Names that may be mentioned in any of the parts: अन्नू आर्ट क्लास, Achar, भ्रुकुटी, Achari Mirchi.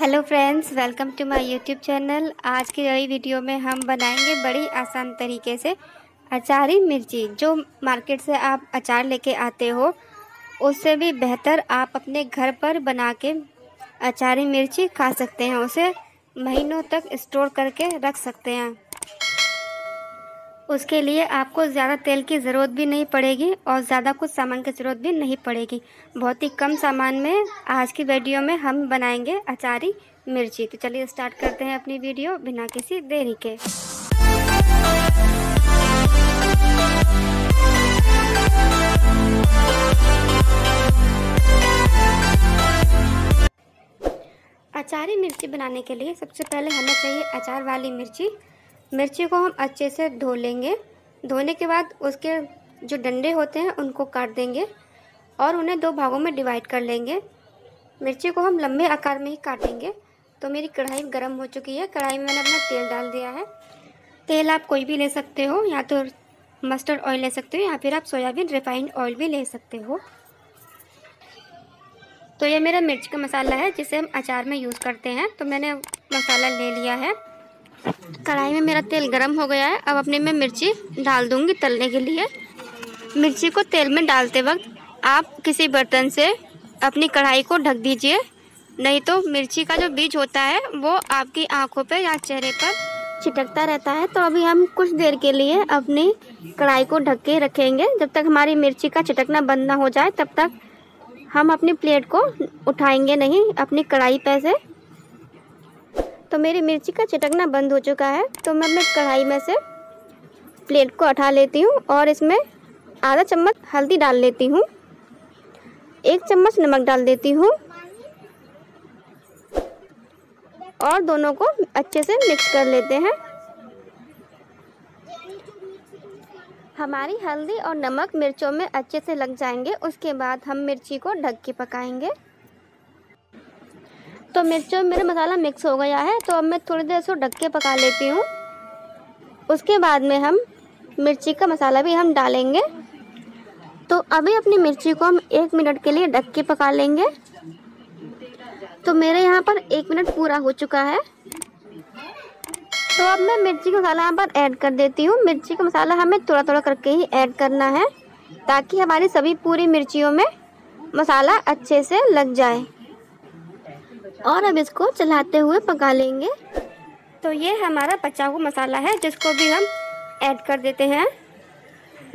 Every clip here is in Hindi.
Hello friends, welcome to my YouTube channel. आज की नई वीडियो में हम बनाएंगे बड़ी आसान तरीके से अचारी मिर्ची। जो मार्केट से आप अचार लेके आते हो उससे भी बेहतर आप अपने घर पर बना के अचारी मिर्ची खा सकते हैं। उसे महीनों तक स्टोर करके रख सकते हैं। उसके लिए आपको ज़्यादा तेल की ज़रूरत भी नहीं पड़ेगी और ज़्यादा कुछ सामान की ज़रूरत भी नहीं पड़ेगी। बहुत ही कम सामान में आज की वीडियो में हम बनाएंगे अचारी मिर्ची। तो चलिए स्टार्ट करते हैं अपनी वीडियो बिना किसी देरी के। अचारी मिर्ची बनाने के लिए सबसे पहले हमें चाहिए अचार वाली मिर्ची। मिर्ची को हम अच्छे से धो लेंगे। धोने के बाद उसके जो डंडे होते हैं उनको काट देंगे और उन्हें दो भागों में डिवाइड कर लेंगे। मिर्ची को हम लंबे आकार में ही काटेंगे। तो मेरी कढ़ाई गर्म हो चुकी है। कढ़ाई में मैंने अपना तेल डाल दिया है। तेल आप कोई भी ले सकते हो, या तो मस्टर्ड ऑयल ले सकते हो या फिर आप सोयाबीन रिफाइंड ऑयल भी ले सकते हो। तो ये मेरा मिर्च का मसाला है जिसे हम अचार में यूज़ करते हैं। तो मैंने मसाला ले लिया है। कढ़ाई में मेरा तेल गरम हो गया है। अब अपने में मिर्ची डाल दूंगी तलने के लिए। मिर्ची को तेल में डालते वक्त आप किसी बर्तन से अपनी कढ़ाई को ढक दीजिए, नहीं तो मिर्ची का जो बीज होता है वो आपकी आंखों पर या चेहरे पर छिटकता रहता है। तो अभी हम कुछ देर के लिए अपनी कढ़ाई को ढक के रखेंगे। जब तक हमारी मिर्ची का छिटकना बंद ना हो जाए तब तक हम अपनी प्लेट को उठाएंगे नहीं अपनी कढ़ाई पर से। तो मेरी मिर्ची का छिटकना बंद हो चुका है। तो मैं अपने कढ़ाई में से प्लेट को उठा लेती हूँ और इसमें आधा चम्मच हल्दी डाल लेती हूँ, 1 चम्मच नमक डाल देती हूँ और दोनों को अच्छे से मिक्स कर लेते हैं। हमारी हल्दी और नमक मिर्चों में अच्छे से लग जाएंगे। उसके बाद हम मिर्ची को ढक के पकाएंगे। तो मिर्चों में मेरा मसाला मिक्स हो गया है। तो अब मैं थोड़ी देर इसको ढक के पका लेती हूँ। उसके बाद में हम मिर्ची का मसाला भी हम डालेंगे। तो अभी अपनी मिर्ची को हम 1 मिनट के लिए ढक के पका लेंगे। तो मेरे यहाँ पर 1 मिनट पूरा हो चुका है। तो अब मैं मिर्ची का मसाला यहाँ पर ऐड कर देती हूँ। मिर्ची का मसाला हमें थोड़ा थोड़ा करके ही ऐड करना है ताकि हमारी सभी पूरी मिर्चियों में मसाला अच्छे से लग जाए। और अब इसको चलाते हुए पका लेंगे। तो ये हमारा बचा हुआ मसाला है जिसको भी हम ऐड कर देते हैं।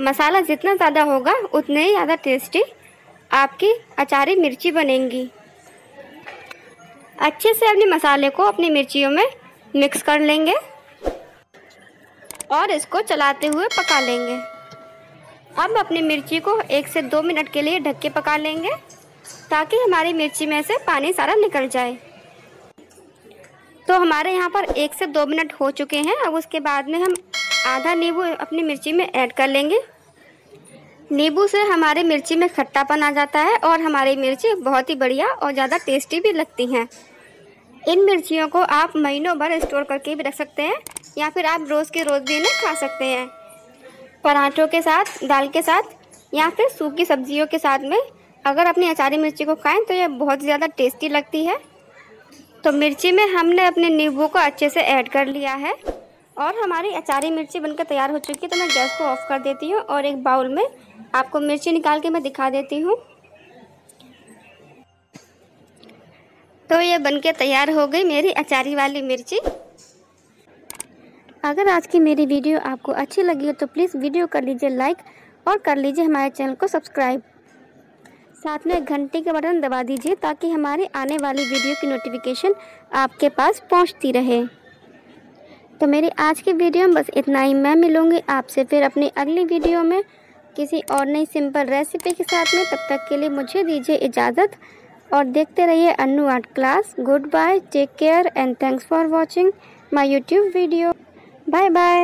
मसाला जितना ज़्यादा होगा उतने ही ज़्यादा टेस्टी आपकी अचारी मिर्ची बनेंगी। अच्छे से अपने मसाले को अपनी मिर्चियों में मिक्स कर लेंगे और इसको चलाते हुए पका लेंगे। अब अपनी मिर्ची को 1 से 2 मिनट के लिए ढक के पका लेंगे ताकि हमारी मिर्ची में से पानी सारा निकल जाए। तो हमारे यहाँ पर 1 से 2 मिनट हो चुके हैं। अब उसके बाद में हम आधा नींबू अपनी मिर्ची में ऐड कर लेंगे। नींबू से हमारे मिर्ची में खट्टापन आ जाता है और हमारी मिर्ची बहुत ही बढ़िया और ज़्यादा टेस्टी भी लगती हैं। इन मिर्चियों को आप महीनों भर स्टोर करके भी रख सकते हैं या फिर आप रोज़ के रोज़ भी इन्हें खा सकते हैं। पराठों के साथ, दाल के साथ या फिर सूखी सब्जियों के साथ में अगर अपनी अचारी मिर्ची को खाएं तो यह बहुत ज़्यादा टेस्टी लगती है। तो मिर्ची में हमने अपने नींबू को अच्छे से ऐड कर लिया है और हमारी अचारी मिर्ची बनकर तैयार हो चुकी है। तो मैं गैस को ऑफ कर देती हूँ और एक बाउल में आपको मिर्ची निकाल के मैं दिखा देती हूँ। तो ये बनके तैयार हो गई मेरी अचारी वाली मिर्ची। अगर आज की मेरी वीडियो आपको अच्छी लगी हो तो प्लीज़ वीडियो कर लीजिए लाइक और कर लीजिए हमारे चैनल को सब्सक्राइब। साथ में घंटी का बटन दबा दीजिए ताकि हमारी आने वाली वीडियो की नोटिफिकेशन आपके पास पहुंचती रहे। तो मेरी आज की वीडियो में बस इतना ही। मैं मिलूँगी आपसे फिर अपनी अगली वीडियो में किसी और नई सिंपल रेसिपी के साथ में। तब तक के लिए मुझे दीजिए इजाज़त और देखते रहिए Annu art class. Goodbye, take care, and thanks for watching my YouTube video. Bye bye.